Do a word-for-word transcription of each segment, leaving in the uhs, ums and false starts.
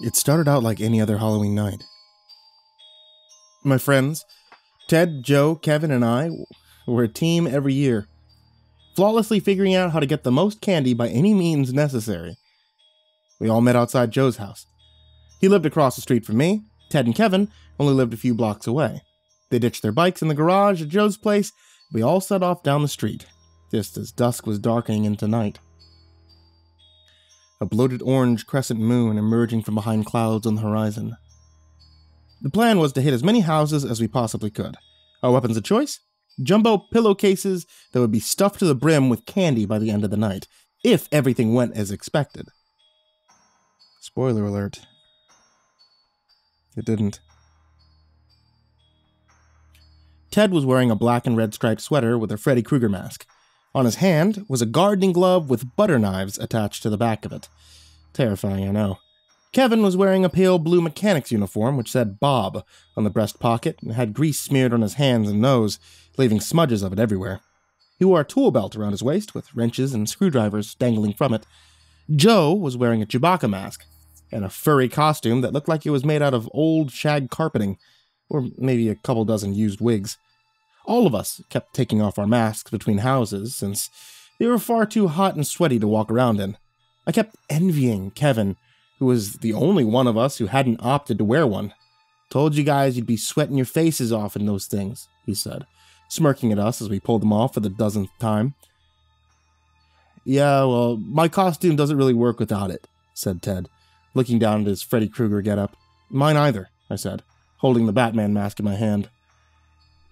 It started out like any other Halloween night. My friends, Ted, Joe, Kevin, and I were a team every year, flawlessly figuring out how to get the most candy by any means necessary. We all met outside Joe's house. He lived across the street from me. Ted and Kevin only lived a few blocks away. They ditched their bikes in the garage at Joe's place. We all set off down the street, just as dusk was darkening into night. A bloated orange crescent moon emerging from behind clouds on the horizon. The plan was to hit as many houses as we possibly could. Our weapons of choice? Jumbo pillowcases that would be stuffed to the brim with candy by the end of the night, if everything went as expected. Spoiler alert. It didn't. Ted was wearing a black and red striped sweater with a Freddy Krueger mask. On his hand was a gardening glove with butter knives attached to the back of it. Terrifying, I know. Kevin was wearing a pale blue mechanic's uniform which said Bob on the breast pocket and had grease smeared on his hands and nose, leaving smudges of it everywhere. He wore a tool belt around his waist with wrenches and screwdrivers dangling from it. Joe was wearing a Chewbacca mask and a furry costume that looked like it was made out of old shag carpeting, or maybe a couple dozen used wigs. All of us kept taking off our masks between houses, since they were far too hot and sweaty to walk around in. I kept envying Kevin, who was the only one of us who hadn't opted to wear one. "Told you guys you'd be sweating your faces off in those things," he said, smirking at us as we pulled them off for the dozenth time. "Yeah, well, my costume doesn't really work without it," said Ted, looking down at his Freddy Krueger getup. "Mine either," I said, holding the Batman mask in my hand.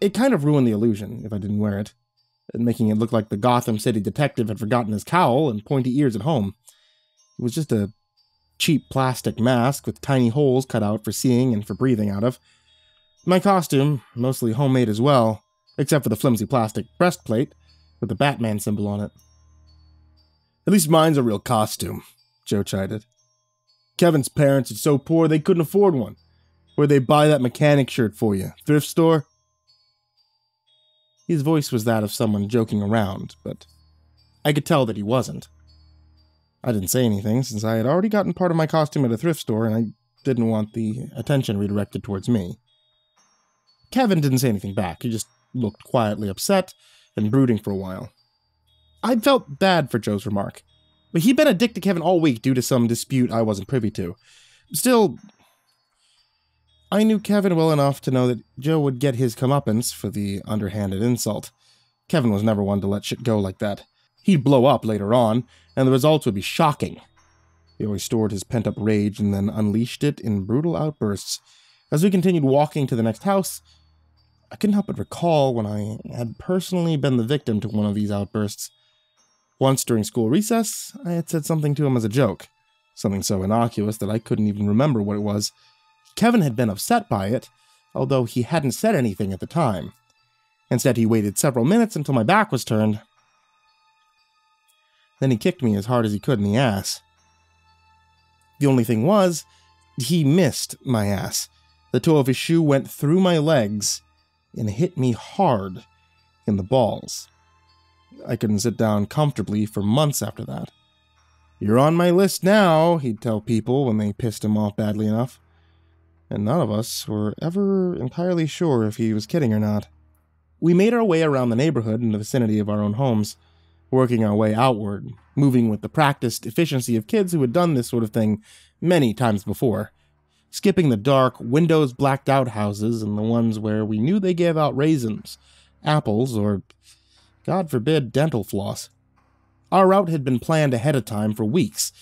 It kind of ruined the illusion if I didn't wear it, making it look like the Gotham City detective had forgotten his cowl and pointy ears at home. It was just a cheap plastic mask with tiny holes cut out for seeing and for breathing out of. My costume, mostly homemade as well, except for the flimsy plastic breastplate with the Batman symbol on it. "At least mine's a real costume," Joe chided. "Kevin's parents are so poor they couldn't afford one. Where'd they buy that mechanic shirt for you? Thrift store?" His voice was that of someone joking around, but I could tell that he wasn't. I didn't say anything, since I had already gotten part of my costume at a thrift store, and I didn't want the attention redirected towards me. Kevin didn't say anything back. He just looked quietly upset and brooding for a while. I felt bad for Joe's remark, but he'd been a dick to Kevin all week due to some dispute I wasn't privy to. Still, I knew Kevin well enough to know that Joe would get his comeuppance for the underhanded insult. Kevin was never one to let shit go like that. He'd blow up later on, and the results would be shocking. He always stored his pent-up rage and then unleashed it in brutal outbursts. As we continued walking to the next house, I couldn't help but recall when I had personally been the victim to one of these outbursts. Once during school recess, I had said something to him as a joke, something so innocuous that I couldn't even remember what it was. Kevin had been upset by it, although he hadn't said anything at the time. Instead, he waited several minutes until my back was turned. Then he kicked me as hard as he could in the ass. The only thing was, he missed my ass. The toe of his shoe went through my legs and hit me hard in the balls. I couldn't sit down comfortably for months after that. "You're on my list now," he'd tell people when they pissed him off badly enough. And none of us were ever entirely sure if he was kidding or not. We made our way around the neighborhood in the vicinity of our own homes, working our way outward, moving with the practiced efficiency of kids who had done this sort of thing many times before, skipping the dark, windows blacked out houses and the ones where we knew they gave out raisins, apples, or, God forbid, dental floss. Our route had been planned ahead of time for weeks,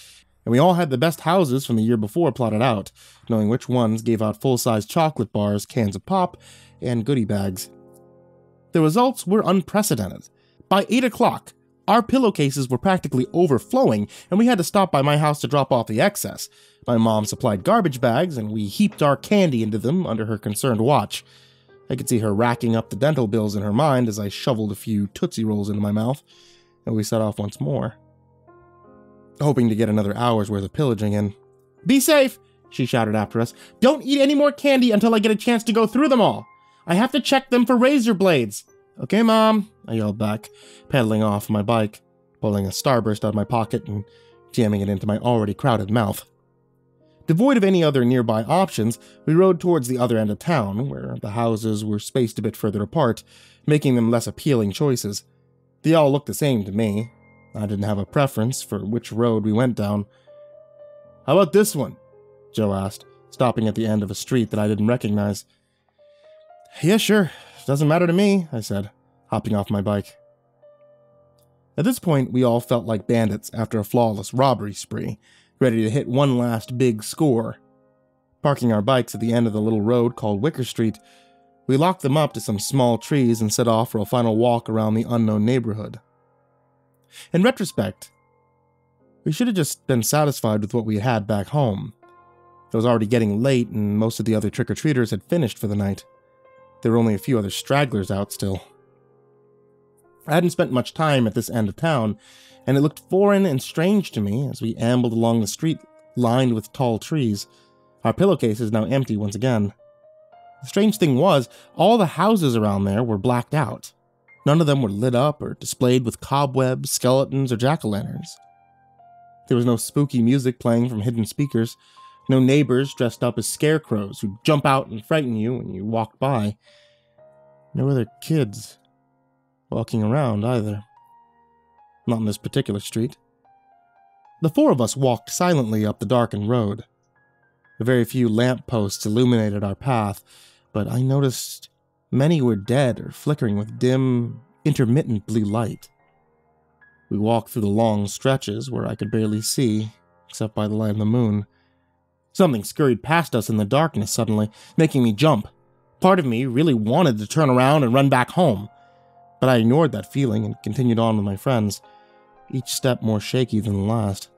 and we all had the best houses from the year before plotted out, knowing which ones gave out full-size chocolate bars, cans of pop, and goodie bags. The results were unprecedented. By eight o'clock, our pillowcases were practically overflowing, and we had to stop by my house to drop off the excess. My mom supplied garbage bags, and we heaped our candy into them under her concerned watch. I could see her racking up the dental bills in her mind as I shoveled a few Tootsie Rolls into my mouth, and we set off once more, hoping to get another hour's worth of pillaging in. "Be safe," she shouted after us. "Don't eat any more candy until I get a chance to go through them all. I have to check them for razor blades." "Okay, Mom," I yelled back, pedaling off my bike, pulling a starburst out of my pocket and jamming it into my already crowded mouth. Devoid of any other nearby options, we rode towards the other end of town, where the houses were spaced a bit further apart, making them less appealing choices. They all looked the same to me. I didn't have a preference for which road we went down. "How about this one?" Joe asked, stopping at the end of a street that I didn't recognize. "Yeah, sure. Doesn't matter to me," I said, hopping off my bike. At this point, we all felt like bandits after a flawless robbery spree, ready to hit one last big score. Parking our bikes at the end of the little road called Wicker Street, we locked them up to some small trees and set off for a final walk around the unknown neighborhood. In retrospect, we should have just been satisfied with what we had back home. It was already getting late, and most of the other trick-or-treaters had finished for the night. There were only a few other stragglers out still. I hadn't spent much time at this end of town, and it looked foreign and strange to me as we ambled along the street lined with tall trees, our pillowcases now empty once again. The strange thing was, all the houses around there were blacked out. None of them were lit up or displayed with cobwebs, skeletons, or jack-o'-lanterns. There was no spooky music playing from hidden speakers, no neighbors dressed up as scarecrows who'd jump out and frighten you when you walked by. No other kids walking around either. Not in this particular street. The four of us walked silently up the darkened road. The very few lampposts illuminated our path, but I noticed many were dead or flickering with dim, intermittent blue light. We walked through the long stretches where I could barely see, except by the light of the moon. Something scurried past us in the darkness suddenly, making me jump. Part of me really wanted to turn around and run back home, but I ignored that feeling and continued on with my friends, each step more shaky than the last.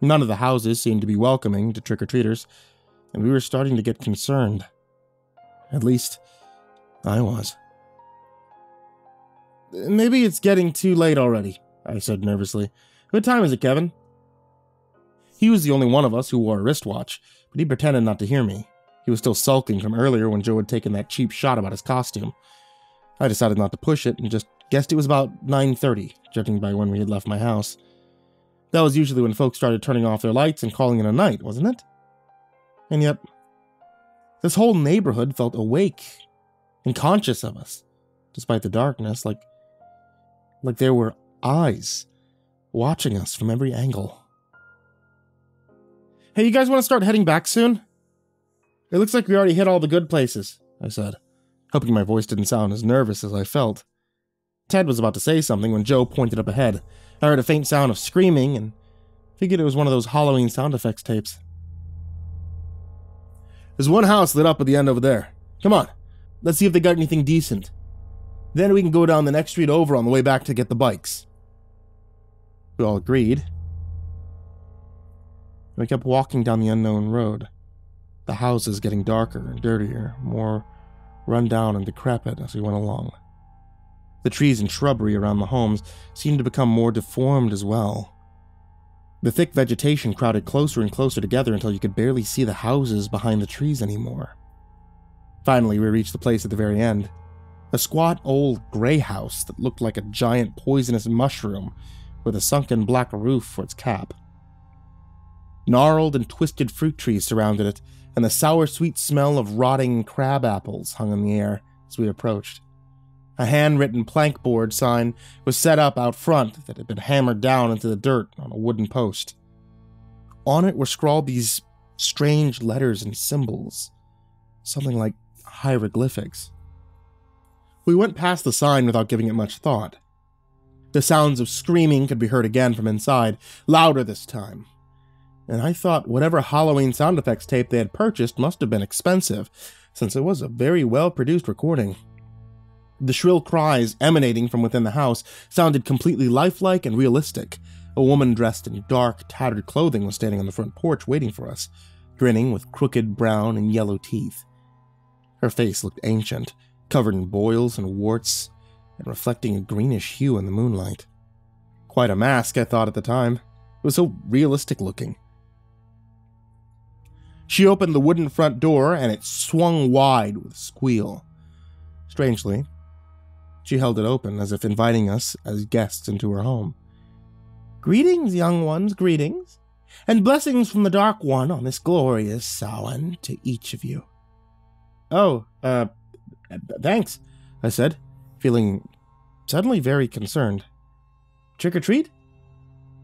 None of the houses seemed to be welcoming to trick-or-treaters, and we were starting to get concerned. At least, I was. "Maybe it's getting too late already," I said nervously. "What time is it, Kevin?" He was the only one of us who wore a wristwatch, but he pretended not to hear me. He was still sulking from earlier when Joe had taken that cheap shot about his costume. I decided not to push it and just guessed it was about nine thirty, judging by when we had left my house. That was usually when folks started turning off their lights and calling it a night, wasn't it? And yet, this whole neighborhood felt awake and conscious of us, despite the darkness, like, like there were eyes watching us from every angle. "Hey, you guys want to start heading back soon? It looks like we already hit all the good places," I said, hoping my voice didn't sound as nervous as I felt. Ted was about to say something when Joe pointed up ahead. I heard a faint sound of screaming and figured it was one of those Halloween sound effects tapes. "There's one house lit up at the end over there. Come on, let's see if they got anything decent. Then we can go down the next street over on the way back to get the bikes." We all agreed. We kept walking down the unknown road, the houses getting darker and dirtier, more run down and decrepit as we went along. The trees and shrubbery around the homes seemed to become more deformed as well. The thick vegetation crowded closer and closer together until you could barely see the houses behind the trees anymore. Finally, we reached the place at the very end, a squat old gray house that looked like a giant poisonous mushroom with a sunken black roof for its cap. Gnarled and twisted fruit trees surrounded it, and the sour sweet smell of rotting crab apples hung in the air as we approached. A handwritten plank board sign was set up out front that had been hammered down into the dirt on a wooden post. On it were scrawled these strange letters and symbols, something like hieroglyphics. We went past the sign without giving it much thought. The sounds of screaming could be heard again from inside, louder this time. And I thought whatever Halloween sound effects tape they had purchased must have been expensive, since it was a very well-produced recording. The shrill cries emanating from within the house sounded completely lifelike and realistic. A woman dressed in dark, tattered clothing was standing on the front porch waiting for us, grinning with crooked brown and yellow teeth. Her face looked ancient, covered in boils and warts, and reflecting a greenish hue in the moonlight. Quite a mask, I thought at the time. It was so realistic looking. She opened the wooden front door, and it swung wide with a squeal. Strangely, she held it open, as if inviting us as guests into her home. "Greetings, young ones, greetings. and blessings from the Dark One on this glorious Samhain to each of you. Oh, uh, thanks, I said, feeling suddenly very concerned. Trick or treat?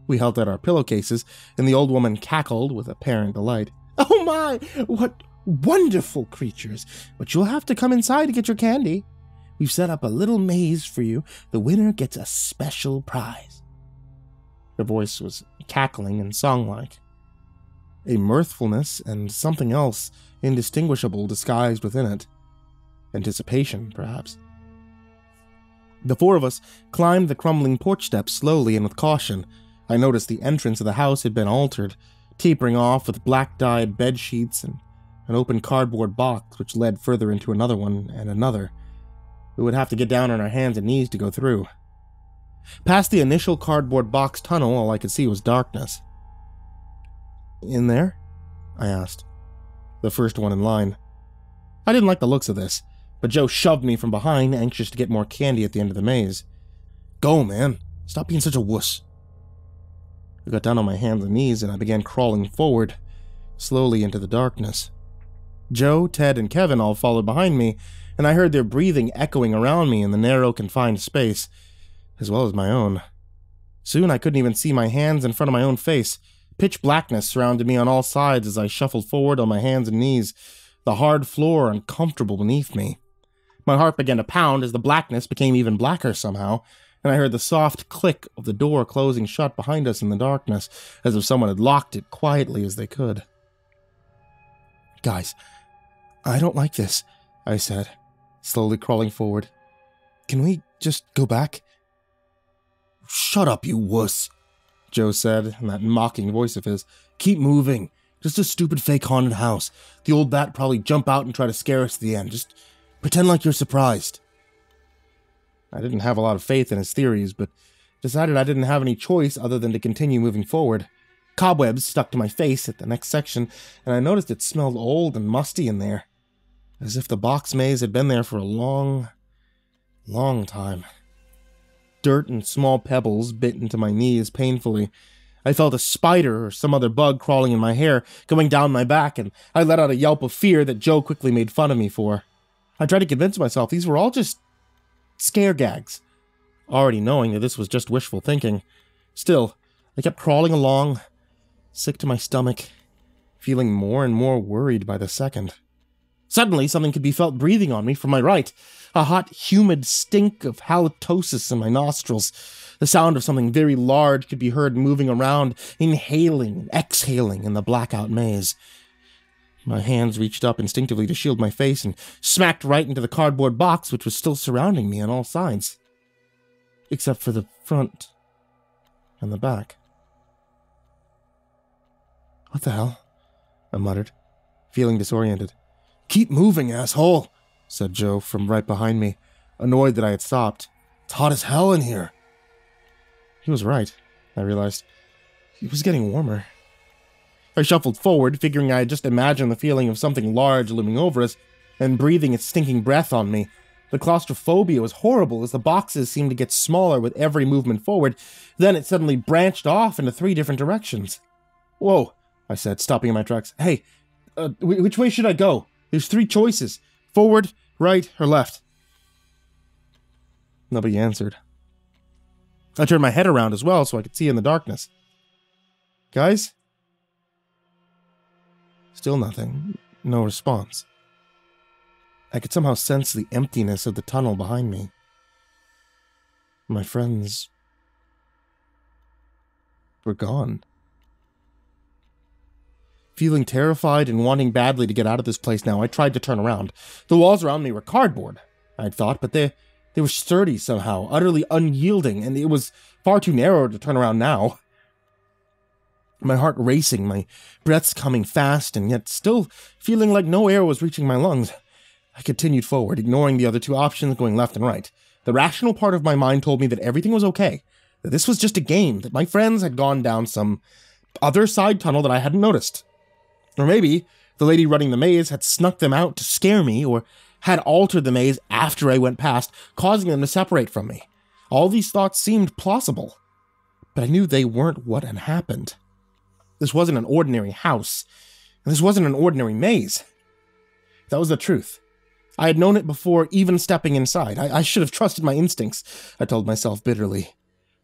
We held out our pillowcases, and the old woman cackled with apparent delight. Oh my, what wonderful creatures! But you'll have to come inside to get your candy. We've set up a little maze for you. The winner gets a special prize. Her voice was cackling and song-like. A mirthfulness and something else indistinguishable disguised within it. Anticipation, perhaps. The four of us climbed the crumbling porch steps slowly and with caution. I noticed the entrance of the house had been altered, tapering off with black-dyed bedsheets and an open cardboard box which led further into another one and another. We would have to get down on our hands and knees to go through. Past the initial cardboard box tunnel, all I could see was darkness. In there? I asked. The first one in line. I didn't like the looks of this, but Joe shoved me from behind, anxious to get more candy at the end of the maze. Go, man. Stop being such a wuss. I got down on my hands and knees, and I began crawling forward, slowly into the darkness. Joe, Ted, and Kevin all followed behind me, and I heard their breathing echoing around me in the narrow, confined space, as well as my own. Soon I couldn't even see my hands in front of my own face. Pitch blackness surrounded me on all sides as I shuffled forward on my hands and knees, the hard floor uncomfortable beneath me. My heart began to pound as the blackness became even blacker somehow, and I heard the soft click of the door closing shut behind us in the darkness, as if someone had locked it quietly as they could. Guys, I don't like this, I said, slowly crawling forward. Can we just go back? Shut up, you wuss, Joe said, in that mocking voice of his. Keep moving. Just a stupid fake haunted house. The old bat probably jump out and try to scare us at the end. Just pretend like you're surprised. I didn't have a lot of faith in his theories, but decided I didn't have any choice other than to continue moving forward. Cobwebs stuck to my face at the next section, and I noticed it smelled old and musty in there, as if the box maze had been there for a long, long time. Dirt and small pebbles bit into my knees painfully. I felt a spider or some other bug crawling in my hair, going down my back, and I let out a yelp of fear that Joe quickly made fun of me for. I tried to convince myself these were all just scare gags, already knowing that this was just wishful thinking. Still, I kept crawling along, sick to my stomach, feeling more and more worried by the second. Suddenly, something could be felt breathing on me from my right. A hot, humid stink of halitosis in my nostrils. The sound of something very large could be heard moving around, inhaling and exhaling in the blackout maze. My hands reached up instinctively to shield my face and smacked right into the cardboard box which was still surrounding me on all sides. Except for the front and the back. What the hell? I muttered, feeling disoriented. Keep moving, asshole, said Joe from right behind me, annoyed that I had stopped. It's hot as hell in here. He was right, I realized. It was getting warmer. I shuffled forward, figuring I had just imagined the feeling of something large looming over us and breathing its stinking breath on me. The claustrophobia was horrible as the boxes seemed to get smaller with every movement forward. Then it suddenly branched off into three different directions. Whoa, I said, stopping in my tracks. Hey, uh, which way should I go? There's three choices. Forward, right, or left. Nobody answered. I turned my head around as well so I could see in the darkness. Guys? Still nothing. No response. I could somehow sense the emptiness of the tunnel behind me. My friends were gone. Feeling terrified and wanting badly to get out of this place now, I tried to turn around. The walls around me were cardboard, I had thought, but they, they were sturdy somehow, utterly unyielding, and it was far too narrow to turn around now. My heart racing, my breaths coming fast, and yet still feeling like no air was reaching my lungs. I continued forward, ignoring the other two options, going left and right. The rational part of my mind told me that everything was okay, that this was just a game, that my friends had gone down some other side tunnel that I hadn't noticed. Or maybe the lady running the maze had snuck them out to scare me, or had altered the maze after I went past, causing them to separate from me. All these thoughts seemed plausible, but I knew they weren't what had happened. This wasn't an ordinary house, and this wasn't an ordinary maze. That was the truth. I had known it before even stepping inside. I, I should have trusted my instincts, I told myself bitterly.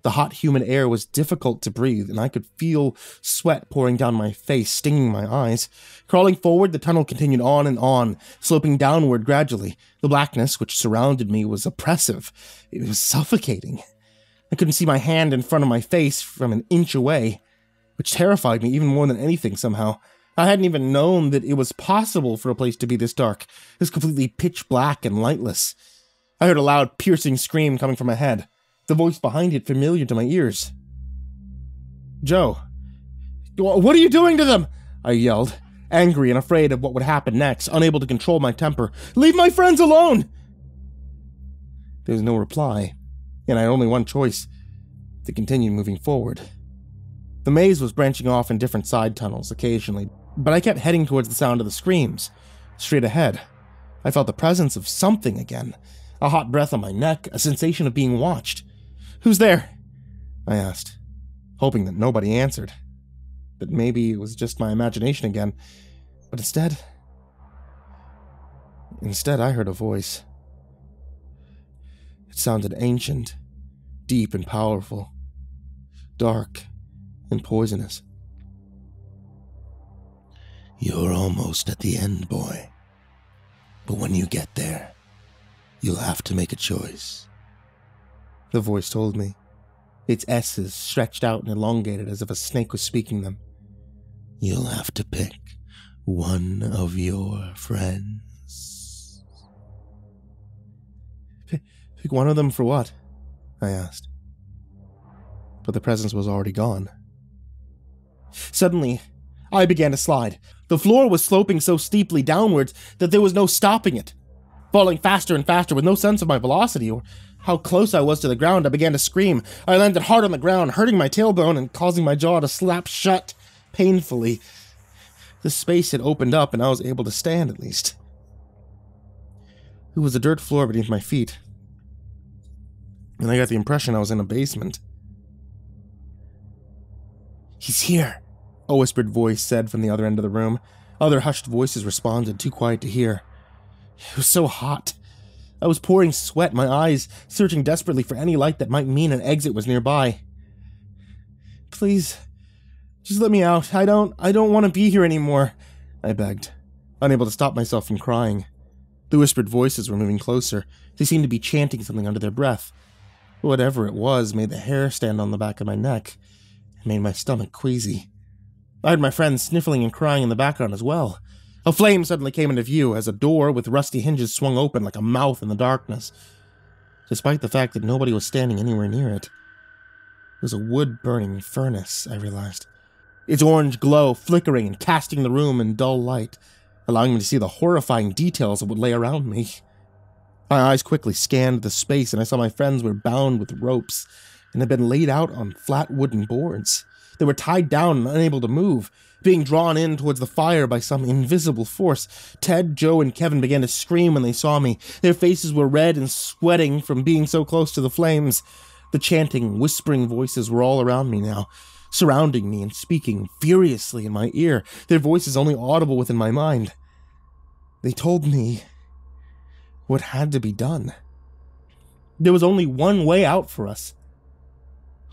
The hot, humid air was difficult to breathe, and I could feel sweat pouring down my face, stinging my eyes. Crawling forward, the tunnel continued on and on, sloping downward gradually. The blackness which surrounded me was oppressive. It was suffocating. I couldn't see my hand in front of my face from an inch away, which terrified me even more than anything somehow. I hadn't even known that it was possible for a place to be this dark, this completely pitch black and lightless. I heard a loud, piercing scream coming from my head. The voice behind it familiar to my ears. "Joe, what are you doing to them?" I yelled, angry and afraid of what would happen next, unable to control my temper. "Leave my friends alone!" There was no reply, and I had only one choice, to continue moving forward. The maze was branching off in different side tunnels occasionally, but I kept heading towards the sound of the screams. Straight ahead, I felt the presence of something again, a hot breath on my neck, a sensation of being watched. "Who's there?" I asked, hoping that nobody answered, that maybe it was just my imagination again. But instead, instead I heard a voice. It sounded ancient, deep and powerful, dark and poisonous. "You're almost at the end, boy. But when you get there, you'll have to make a choice," the voice told me, its S's stretched out and elongated as if a snake was speaking them. "You'll have to pick one of your friends." P- pick one of them for what? I asked. But the presence was already gone. Suddenly, I began to slide. The floor was sloping so steeply downwards that there was no stopping it. Falling faster and faster with no sense of my velocity or how close I was to the ground, I began to scream. I landed hard on the ground, hurting my tailbone and causing my jaw to slap shut painfully. The space had opened up and I was able to stand at least. It was a dirt floor beneath my feet, and I got the impression I was in a basement. "He's here," a whispered voice said from the other end of the room. Other hushed voices responded, too quiet to hear. It was so hot. I was pouring sweat, my eyes searching desperately for any light that might mean an exit was nearby. "Please, just let me out. I don't, I don't want to be here anymore," I begged, unable to stop myself from crying. The whispered voices were moving closer. They seemed to be chanting something under their breath. Whatever it was made the hair stand on the back of my neck. It made my stomach queasy. I heard my friends sniffling and crying in the background as well. A flame suddenly came into view as a door with rusty hinges swung open like a mouth in the darkness, despite the fact that nobody was standing anywhere near it. It was a wood-burning furnace, I realized, its orange glow flickering and casting the room in dull light, allowing me to see the horrifying details of what lay around me. My eyes quickly scanned the space, and I saw my friends were bound with ropes and had been laid out on flat wooden boards. They were tied down and unable to move, being drawn in towards the fire by some invisible force. Ted, Joe, and Kevin began to scream when they saw me. Their faces were red and sweating from being so close to the flames. The chanting, whispering voices were all around me now, surrounding me and speaking furiously in my ear, their voices only audible within my mind. They told me what had to be done. There was only one way out for us.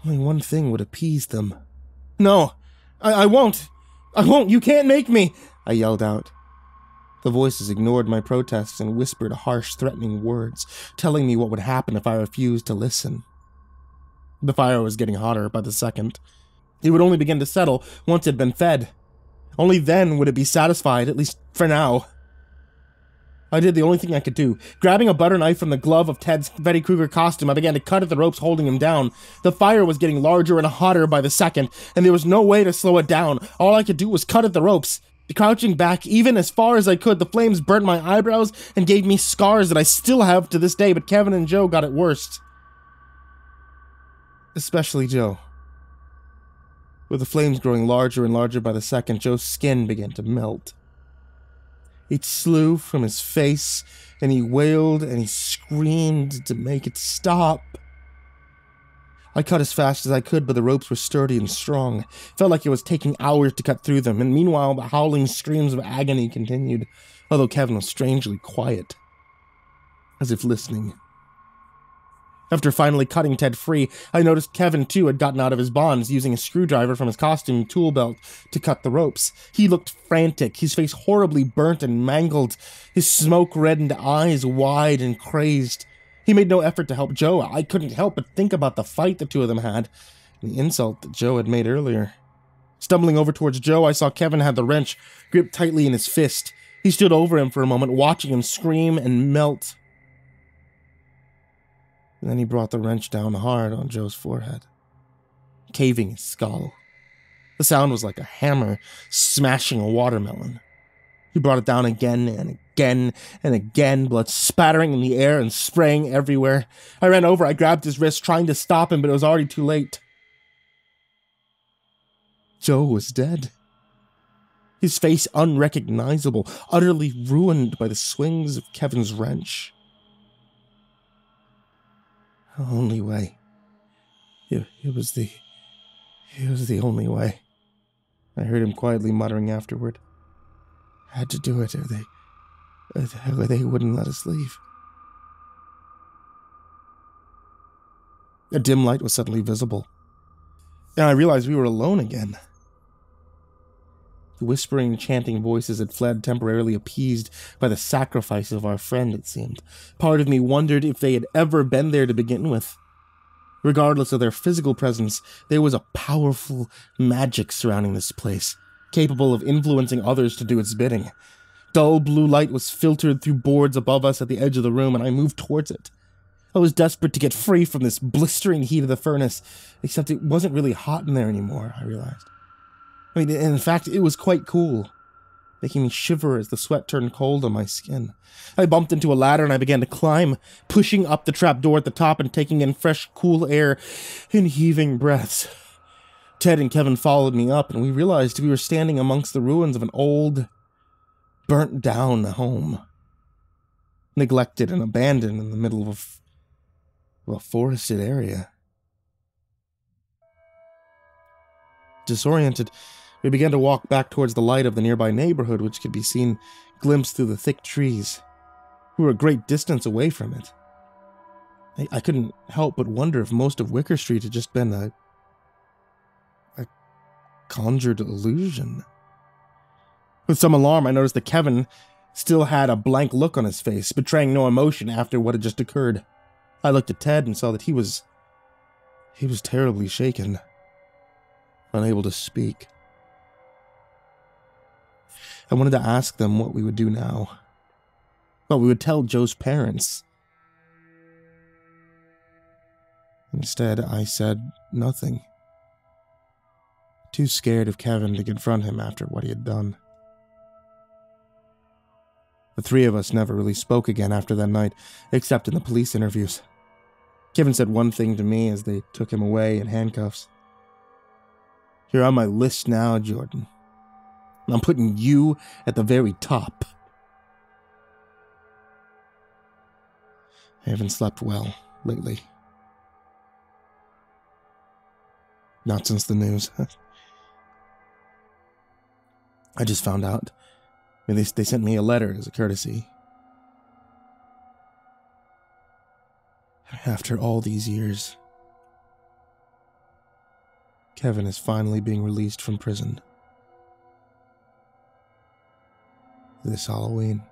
Only one thing would appease them. "No, I, I won't! I won't! You can't make me!" I yelled out. The voices ignored my protests and whispered harsh, threatening words, telling me what would happen if I refused to listen. The fire was getting hotter by the second. It would only begin to settle once it had been fed. Only then would it be satisfied, at least for now. I did the only thing I could do. Grabbing a butter knife from the glove of Ted's Freddy Krueger costume, I began to cut at the ropes holding him down. The fire was getting larger and hotter by the second, and there was no way to slow it down. All I could do was cut at the ropes. Crouching back, even as far as I could, the flames burnt my eyebrows and gave me scars that I still have to this day, but Kevin and Joe got it worst. Especially Joe. With the flames growing larger and larger by the second, Joe's skin began to melt. It slew from his face, and he wailed and he screamed to make it stop. I cut as fast as I could, but the ropes were sturdy and strong. It felt like it was taking hours to cut through them, and meanwhile the howling screams of agony continued, although Kevin was strangely quiet, as if listening. After finally cutting Ted free, I noticed Kevin, too, had gotten out of his bonds, using a screwdriver from his costume tool belt to cut the ropes. He looked frantic, his face horribly burnt and mangled, his smoke-reddened eyes wide and crazed. He made no effort to help Joe. I couldn't help but think about the fight the two of them had, and the insult that Joe had made earlier. Stumbling over towards Joe, I saw Kevin had the wrench gripped tightly in his fist. He stood over him for a moment, watching him scream and melt. And then he brought the wrench down hard on Joe's forehead, caving his skull. The sound was like a hammer smashing a watermelon. He brought it down again and again and again, blood spattering in the air and spraying everywhere. I ran over, I grabbed his wrist, trying to stop him, but it was already too late. Joe was dead. His face unrecognizable, utterly ruined by the swings of Kevin's wrench. The only way. It, it was the... It was the only way. I heard him quietly muttering afterward. I had to do it or they... Or they wouldn't let us leave. A dim light was suddenly visible, and I realized we were alone again. The whispering, chanting voices had fled, temporarily appeased by the sacrifice of our friend, it seemed. Part of me wondered if they had ever been there to begin with. Regardless of their physical presence, there was a powerful magic surrounding this place, capable of influencing others to do its bidding. Dull blue light was filtered through boards above us at the edge of the room, and I moved towards it. I was desperate to get free from this blistering heat of the furnace, except it wasn't really hot in there anymore, I realized. I mean, in fact, it was quite cool, making me shiver as the sweat turned cold on my skin. I bumped into a ladder and I began to climb, pushing up the trapdoor at the top and taking in fresh, cool air and heaving breaths. Ted and Kevin followed me up, and we realized we were standing amongst the ruins of an old, burnt-down home, neglected and abandoned in the middle of a, of a forested area. Disoriented, we began to walk back towards the light of the nearby neighborhood, which could be seen glimpsed through the thick trees. We were a great distance away from it. I, I couldn't help but wonder if most of Wicker Street had just been a, a conjured illusion. With some alarm, I noticed that Kevin still had a blank look on his face, betraying no emotion after what had just occurred. I looked at Ted and saw that he was... he was terribly shaken, unable to speak. I wanted to ask them what we would do now. Well, we would tell Joe's parents. Instead, I said nothing. Too scared of Kevin to confront him after what he had done. The three of us never really spoke again after that night, except in the police interviews. Kevin said one thing to me as they took him away in handcuffs. "You're on my list now, Jordan. And I'm putting you at the very top." I haven't slept well lately. Not since the news. I just found out. I mean, they, they sent me a letter as a courtesy. After all these years, Kevin is finally being released from prison. This Halloween.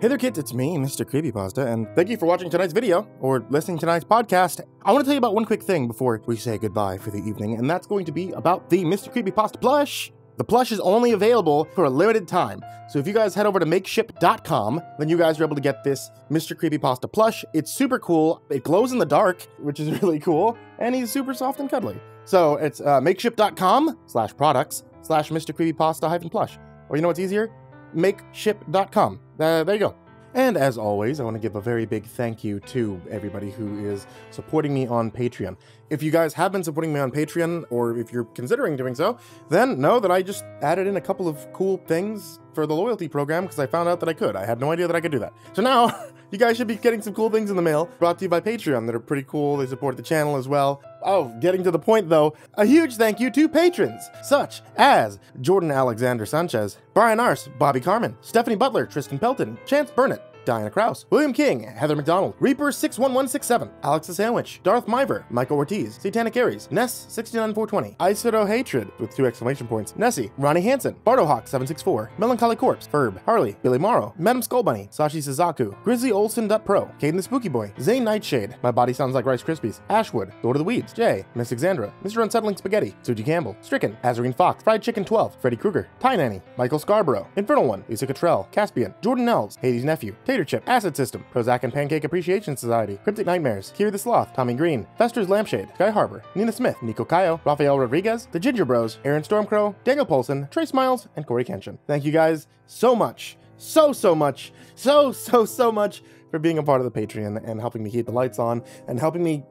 Hey there kids, it's me, Mister Creepypasta, and thank you for watching tonight's video, or listening to tonight's podcast. I want to tell you about one quick thing before we say goodbye for the evening, and that's going to be about the Mister Creepypasta plush. The plush is only available for a limited time, so if you guys head over to makeship dot com, then you guys are able to get this Mister Creepypasta plush. It's super cool, it glows in the dark, which is really cool, and he's super soft and cuddly. So it's uh, makeship.com slash products slash Mister Creepypasta hyphen plush. Or you know what's easier? makeship dot com. Uh, there you go. And as always, I want to give a very big thank you to everybody who is supporting me on Patreon. If you guys have been supporting me on Patreon, or if you're considering doing so, then know that I just added in a couple of cool things for the loyalty program because I found out that I could. I had no idea that I could do that. So now, you guys should be getting some cool things in the mail brought to you by Patreon that are pretty cool. They support the channel as well. Oh, getting to the point though, a huge thank you to patrons such as Jordan Alexander Sanchez, Brian Arce, Bobby Carmen, Stephanie Butler, Tristan Pelton, Chance Burnett, Diana Krause, William King, Heather McDonald, Reaper six one one six seven, Alex the Sandwich, Darth Myver, Michael Ortiz, Satanic Aries, Ness six nine four two zero, Isodo Hatred with two exclamation points, Nessie, Ronnie Hansen, Bardohawk seven six four, Melancholy Corpse, Ferb, Harley, Billy Morrow, Madam Skullbunny, Sashi Suzaku, Grizzly Olson dot pro, Caden the Spooky Boy, Zane Nightshade, My Body Sounds Like Rice Krispies, Ashwood, Lord of the Weeds, Jay, Miss Exandra, Mister Unsettling Spaghetti, Suji Campbell, Stricken, Azarine Fox, Fried Chicken twelve, Freddy Krueger, Pie Nanny, Michael Scarborough, Infernal One, Lisa Cottrell, Caspian, Jordan Ells, Hades Nephew, Tater Chip, Acid System, Prozac and Pancake Appreciation Society, Cryptic Nightmares, Kiri the Sloth, Tommy Green, Fester's Lampshade, Sky Harbor, Nina Smith, Nico Kayo, Rafael Rodriguez, The Ginger Bros, Aaron Stormcrow, Daniel Polson, Trey Smiles, and Corey Kenshin. Thank you guys so much, so, so much, so, so, so much for being a part of the Patreon and helping me keep the lights on and helping me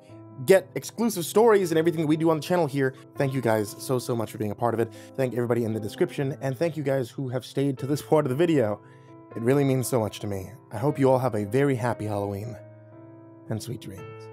get exclusive stories and everything that we do on the channel here. Thank you guys so, so much for being a part of it. Thank everybody in the description, and thank you guys who have stayed to this part of the video. It really means so much to me. I hope you all have a very happy Halloween and sweet dreams.